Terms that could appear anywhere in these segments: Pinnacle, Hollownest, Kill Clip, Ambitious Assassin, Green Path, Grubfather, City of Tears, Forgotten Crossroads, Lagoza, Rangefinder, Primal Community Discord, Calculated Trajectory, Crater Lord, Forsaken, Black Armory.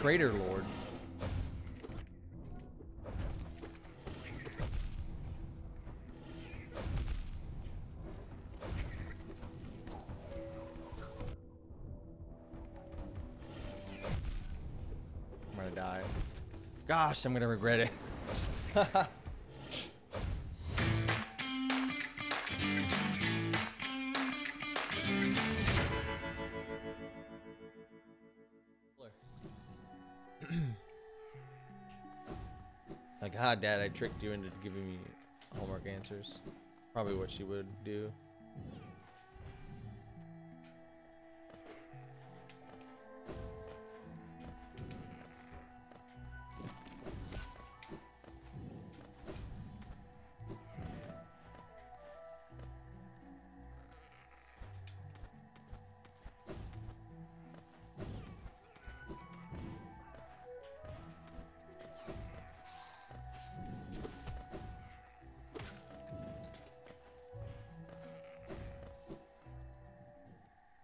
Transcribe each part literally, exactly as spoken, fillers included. Crater Lord. I'm gonna die. Gosh, I'm gonna regret it. Like, ah, Dad, I tricked you into giving me homework answers. Probably what she would do.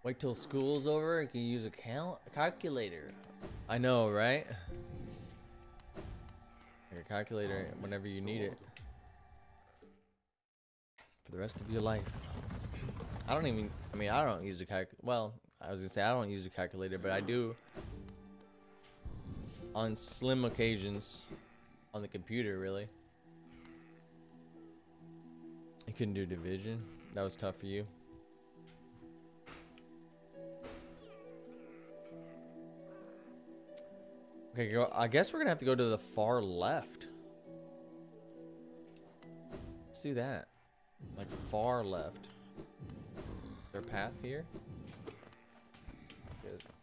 Wait till school's over and can use a cal calculator. I know, right? Your calculator whenever you need it. For the rest of your life. I don't even, I mean, I don't use a calc. Well, I was gonna say I don't use a calculator, but I do on slim occasions on the computer, really. You couldn't do division. That was tough for you. Okay, I guess we're gonna have to go to the far left. Let's do that. Like far left. Is there a path here?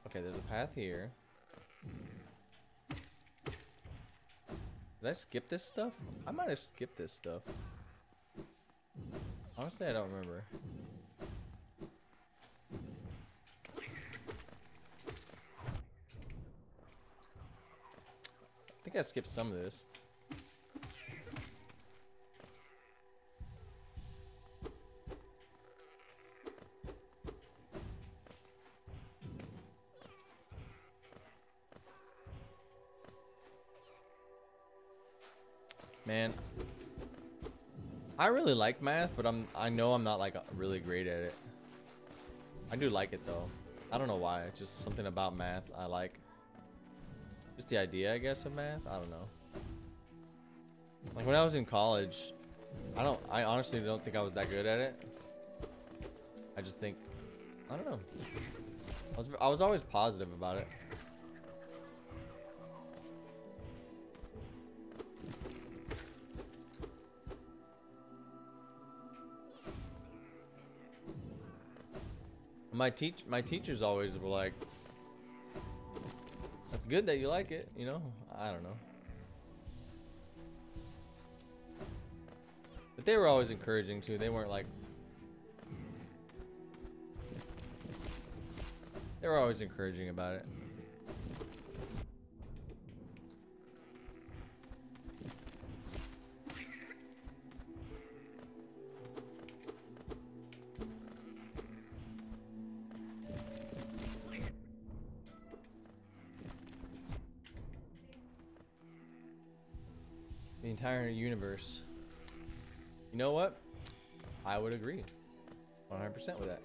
Okay, there's a path here. Did I skip this stuff? I might have skipped this stuff. Honestly, I don't remember. I gotta skip some of this. Man, I really like math, but I'm I know I'm not like really great at it. I do like it though. I don't know why. It's just something about math I like. Just the idea, I guess, of math. I don't know. Like when I was in college, I don't. I honestly don't think I was that good at it. I just think, I don't know. I was, I was always positive about it. My teach, my teachers always were like, it's good that you like it, you know? I don't know. But they were always encouraging too. They weren't like... They were always encouraging about it. The entire universe. You know what? I would agree one hundred percent with that.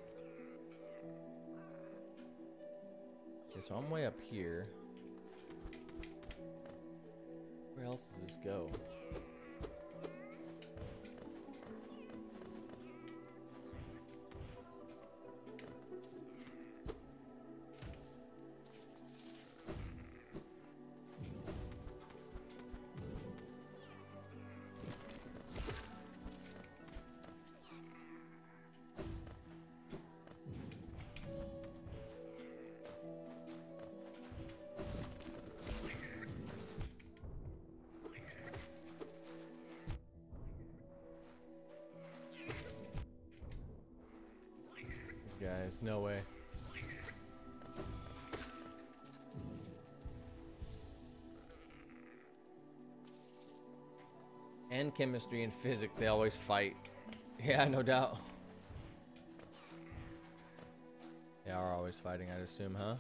Okay, so I'm way up here. Where else does this go? Guys, no way. And chemistry and physics, they always fight. Yeah, no doubt. They are always fighting, I'd assume, huh?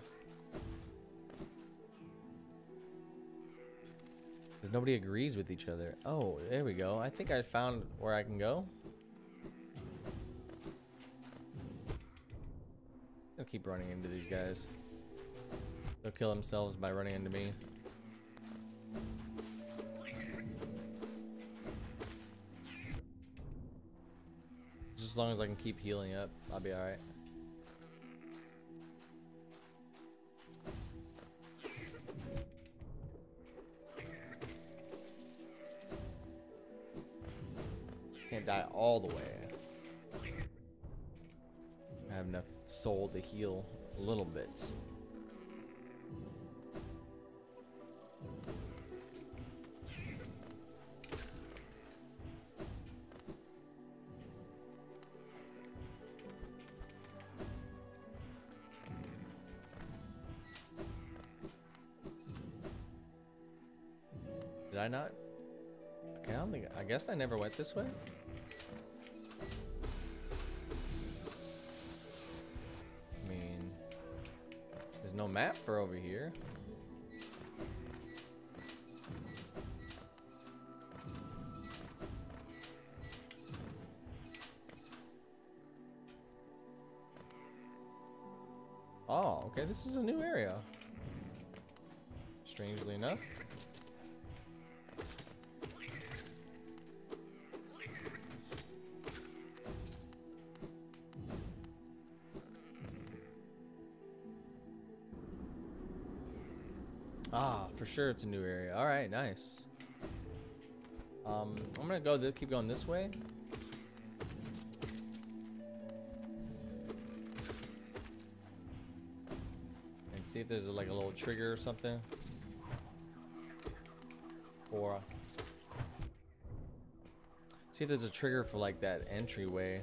Because nobody agrees with each other. Oh, there we go. I think I found where I can go. I'll keep running into these guys. They'll kill themselves by running into me. Just as long as I can keep healing up, I'll be alright. Can't die all the way. I have enough soul to heal a little bit. Did I not? Okay, I don't think. I guess I never went this way. I mean, there's no map for over here. Oh, okay. This is a new area. Strangely enough. Ah, for sure it's a new area. Alright, nice. Um, I'm gonna go th- keep going this way. And see if there's a, like a little trigger or something. Or see if there's a trigger for like that entryway.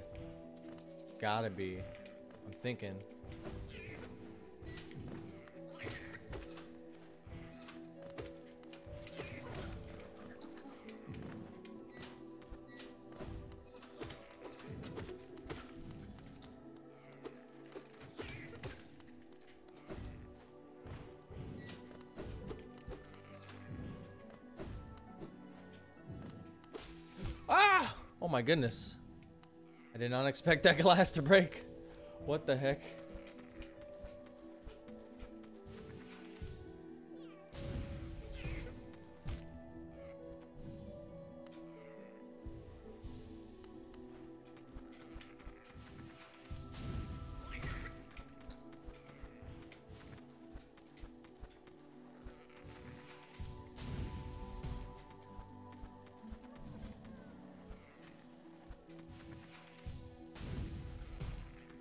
Gotta be. I'm thinking. Oh my goodness. I did not expect that glass to break. What the heck?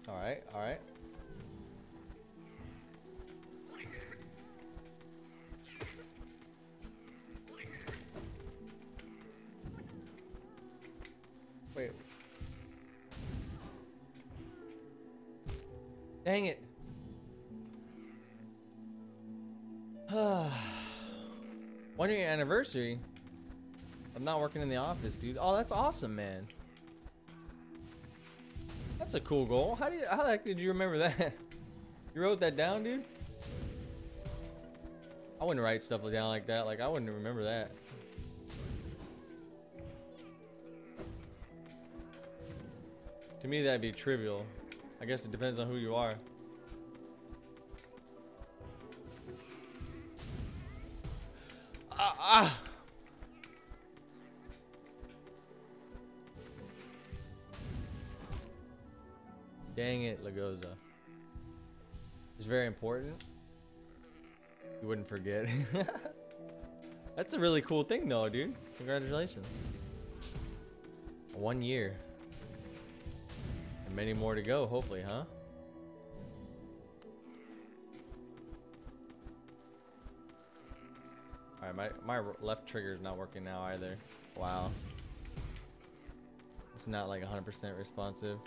Alright, alright. Wait. Dang it. One year anniversary? I'm not working in the office, dude. Oh, that's awesome, man. That's a cool goal. How do you, how the heck did you remember that? You wrote that down, dude? I wouldn't write stuff down like that. Like, I wouldn't remember that. To me, that'd be trivial. I guess it depends on who you are. Ah, ah. Dang it, Lagoza. It's very important. You wouldn't forget. That's a really cool thing though, dude. Congratulations. One year. And many more to go, hopefully, huh? Alright, my, my left trigger is not working now either. Wow. It's not like one hundred percent responsive.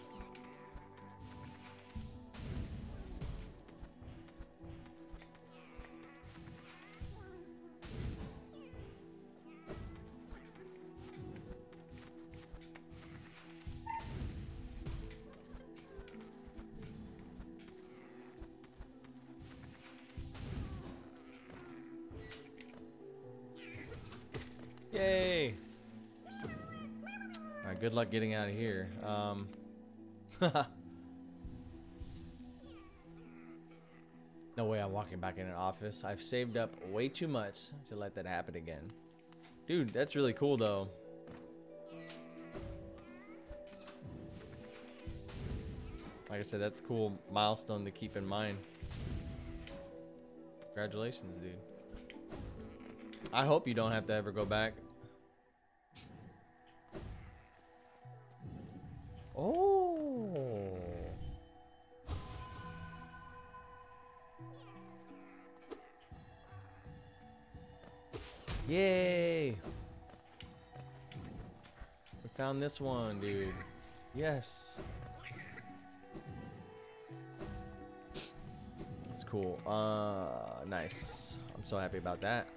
Alright, good luck getting out of here. Um, no way I'm walking back in an office. I've saved up way too much to let that happen again. Dude, that's really cool though. Like I said, that's a cool milestone to keep in mind. Congratulations, dude. I hope you don't have to ever go back. Oh. Yay. We found this one, dude. Yes. That's cool. Uh, nice. I'm so happy about that.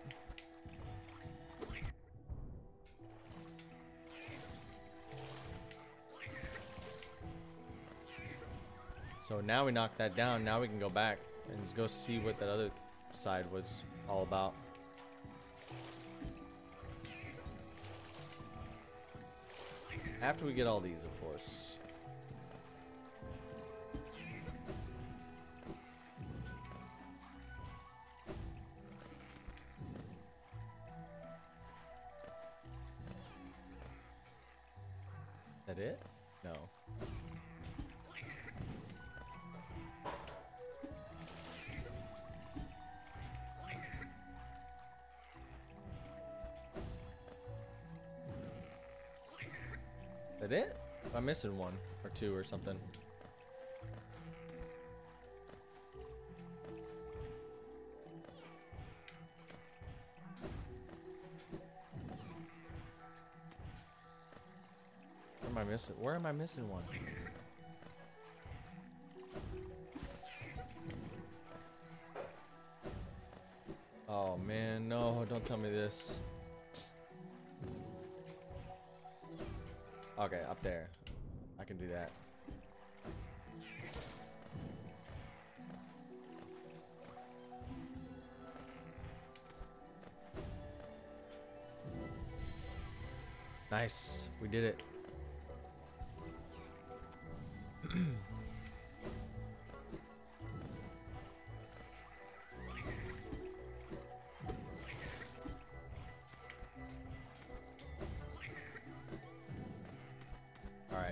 So now we knocked that down. Now we can go back and just go see what that other side was all about. After we get all these, of course. Is that it? No. That it? I'm missing one or two or something. Where am I missing? Where am I missing one? Oh man, no, don't tell me this. Okay, up there. I can do that. Nice. We did it.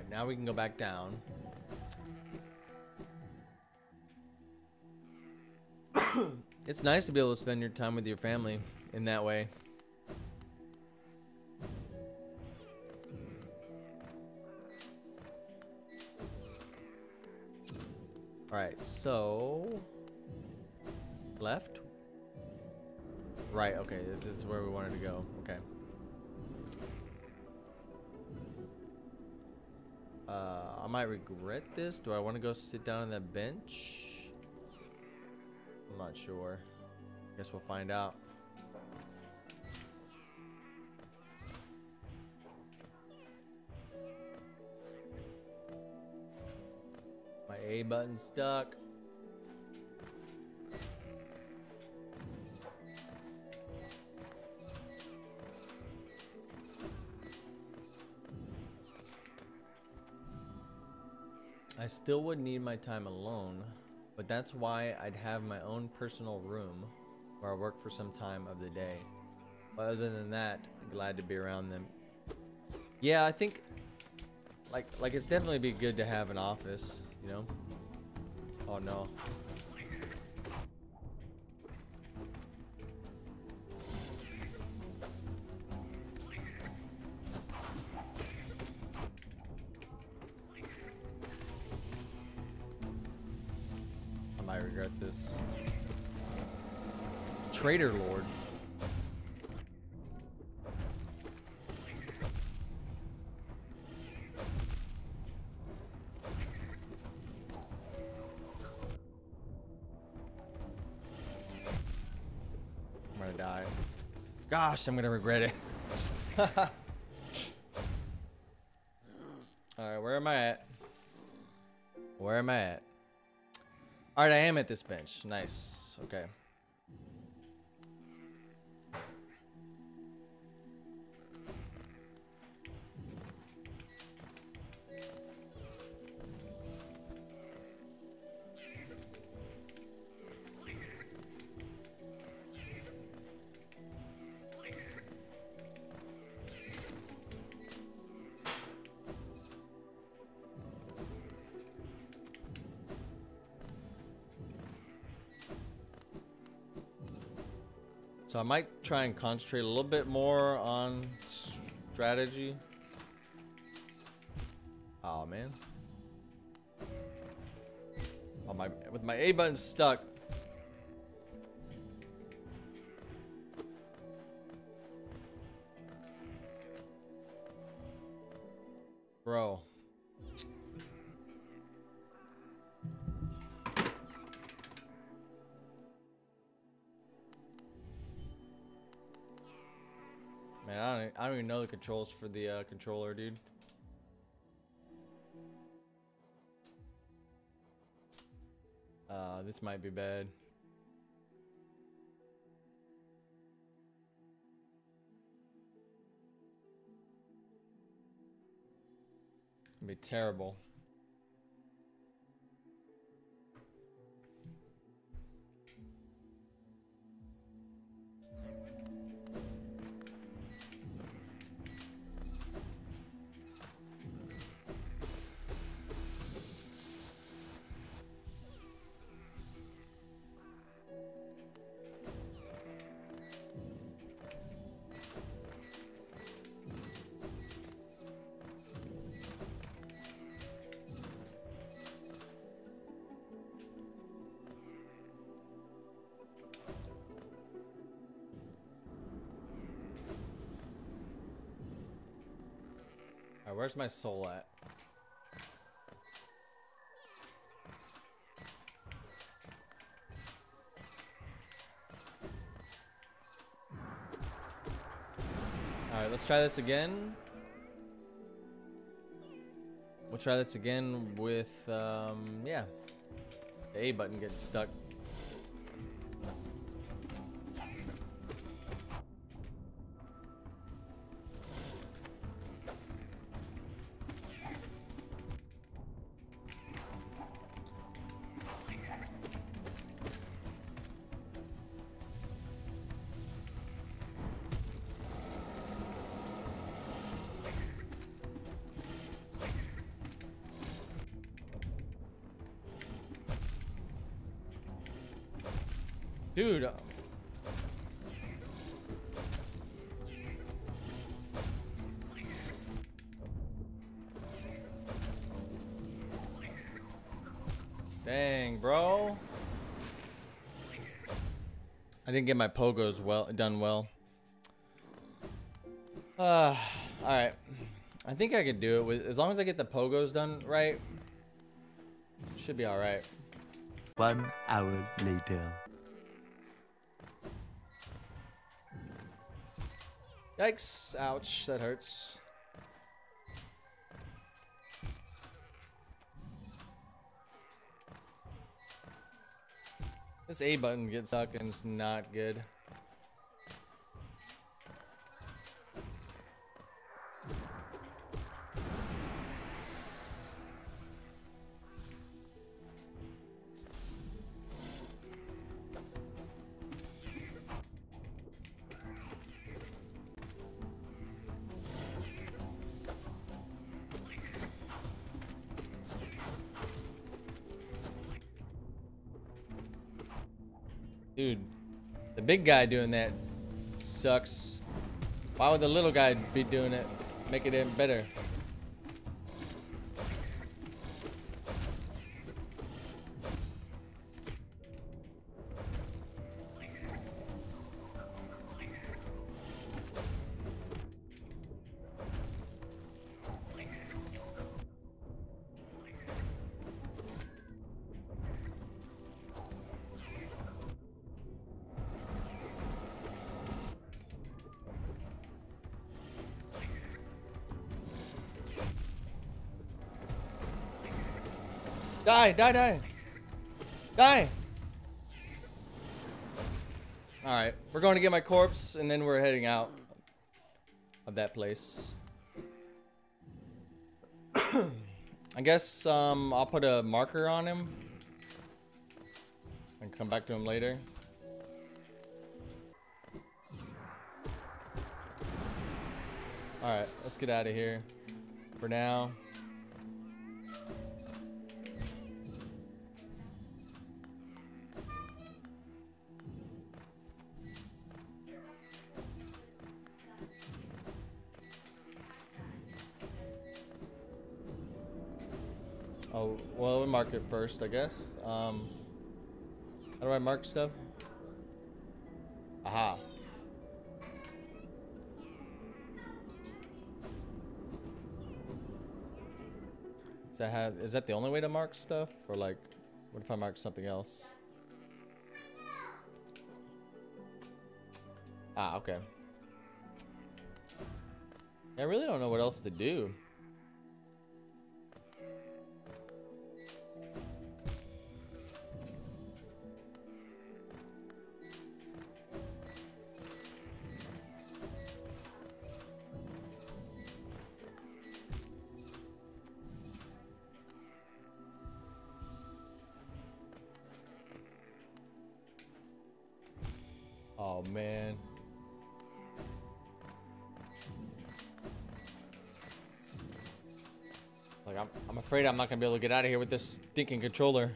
Now we can go back down. It's nice to be able to spend your time with your family in that way. Alright, so... left? Right, okay, this is where we wanted to go. Okay. Uh, I might regret this. Do I want to go sit down on that bench? I'm not sure. Guess we'll find out. My A button's stuck. I still would need my time alone, but that's why I'd have my own personal room where I work for some time of the day. But other than that, I'm glad to be around them. Yeah, I think like like it's definitely be good to have an office, you know? Oh no. I regret this. Crater Lord. I'm gonna die. Gosh, I'm gonna regret it. All right, where am I at? Where am I at? Alright, I am at this bench. Nice. Okay. So I might try and concentrate a little bit more on strategy. Oh man. Oh my, with my A button stuck. Bro. Man, I don't, I don't even know the controls for the uh, controller, dude. Uh, this might be bad. It'd be terrible. Where's my soul at? Alright, let's try this again. We'll try this again with, um, yeah. The A button getting stuck. Dude. Dang, bro. I didn't get my pogos well done well. Uh, all right. I think I could do it with as long as I get the pogos done right. Should be all right. One hour later. Yikes, ouch, that hurts. This A button gets stuck and it's not good. Dude, the big guy doing that sucks. Why would the little guy be doing it? Make it even better. Die, die, die. Die! Alright, we're going to get my corpse, and then we're heading out of that place. I guess um, I'll put a marker on him and come back to him later. Alright, let's get out of here for now. Oh, well, we mark it first, I guess. Um, how do I mark stuff? Aha. Is that how, is that the only way to mark stuff? Or like, what if I mark something else? Ah, okay. I really don't know what else to do. Oh, man. Like, I'm, I'm afraid I'm not gonna be able to get out of here with this stinking controller.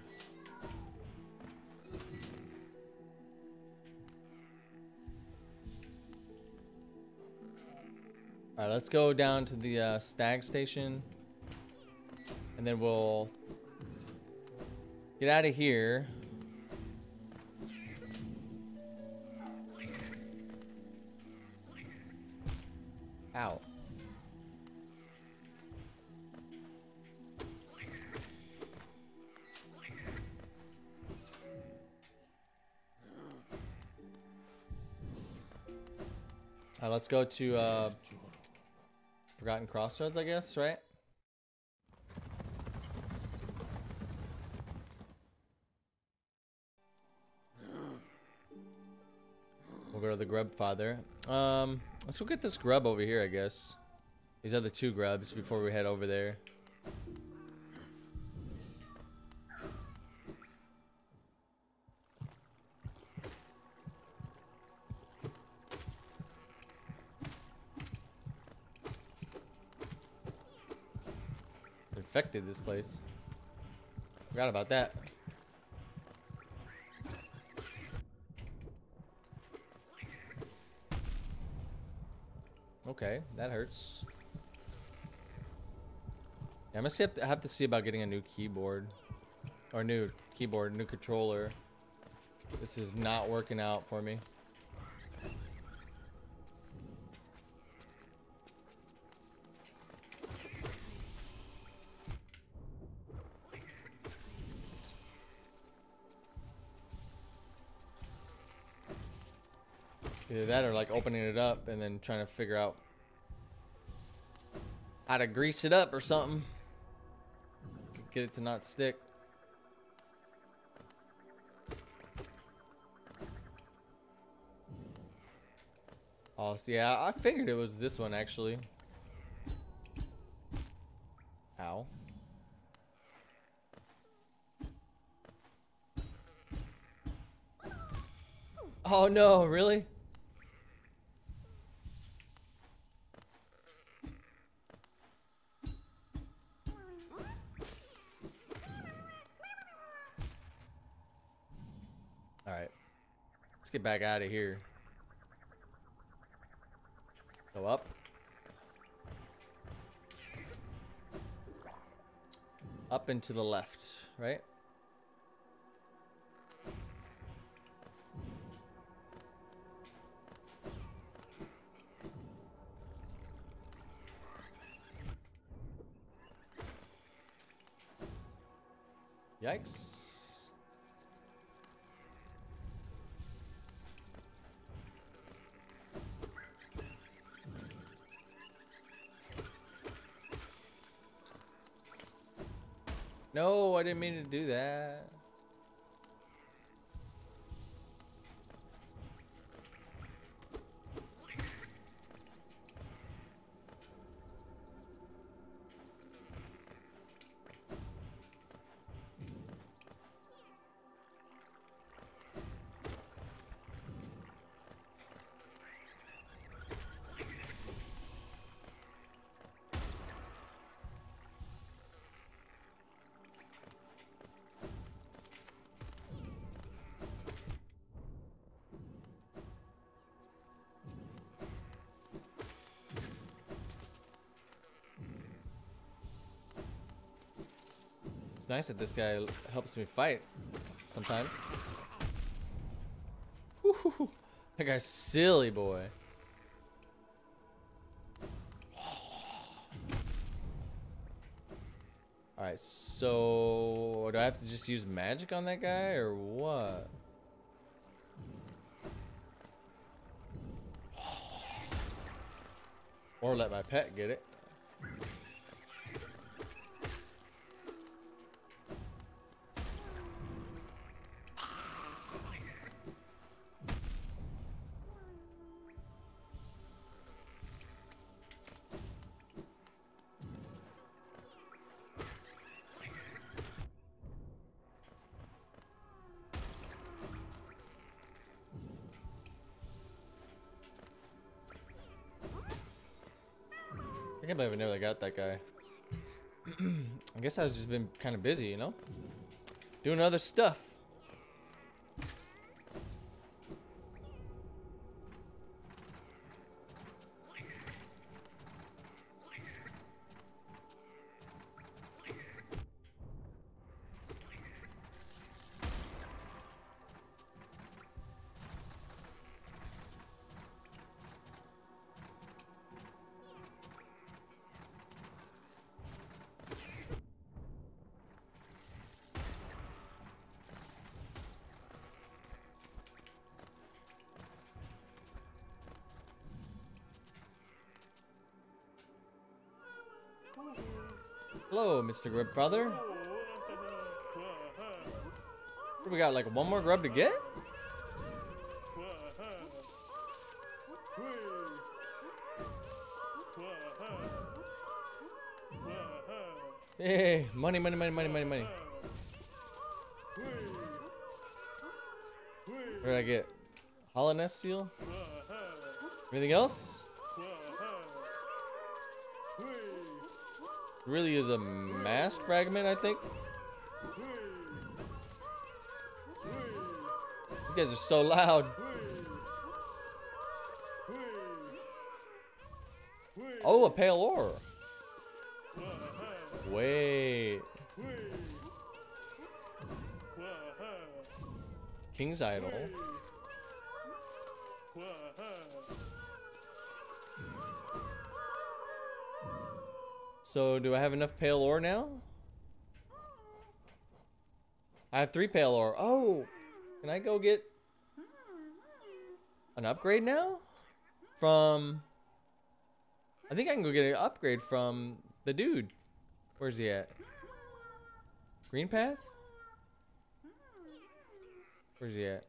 All right, let's go down to the uh, stag station. And then we'll get out of here. Ow. Uh, let's go to uh, Forgotten Crossroads, I guess, right? We'll go to the Grubfather. Um, let's go get this grub over here, I guess. These are the two grubs before we head over there. Infected this place. Forgot about that. Okay, that hurts. Yeah, I'm gonna see, have, to, have to see about getting a new keyboard. Or new keyboard, new controller. This is not working out for me. Either that or like opening it up and then trying to figure out how to grease it up or something. Get it to not stick. Oh, so yeah, I figured it was this one actually. Ow. Oh no, really? Get back out of here. Go up. Up and to the left, right? Yikes. No, I didn't mean to do that. It's nice that this guy helps me fight sometime. Woohoo! That guy's silly boy. Alright, so do I have to just use magic on that guy or what? Or let my pet get it. I can't believe I never got that guy. I guess I've just been kind of busy, you know? Doing other stuff. Hello, Mister Grubfather. What do we got, like one more grub to get? Hey, money, money, money, money, money, money. What did I get? Hollownest seal? Anything else? Really is a mass fragment, I think. These guys are so loud. Oh, a pale ore. Wait. King's idol. So, do I have enough pale ore now? I have three pale ore. Oh! Can I go get an upgrade now? From... I think I can go get an upgrade from the dude. Where's he at? Green Path? Where's he at?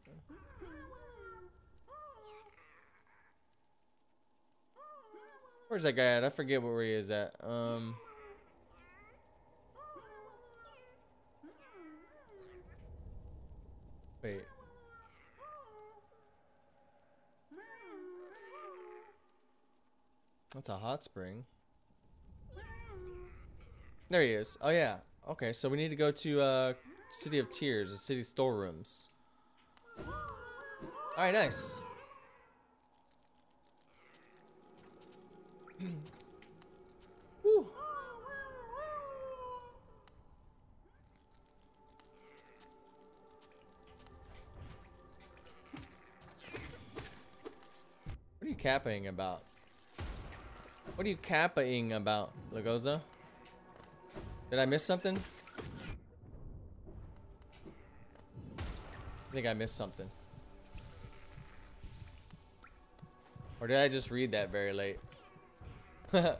Where's that guy at? I forget where he is at. Um, wait. That's a hot spring. There he is. Oh, yeah. Okay, so we need to go to uh, City of Tears, the city storerooms. All right, nice. Woo. What are you capping about? What are you capping about, Lagoza? Did I miss something? I think I missed something. Or did I just read that very late? Ha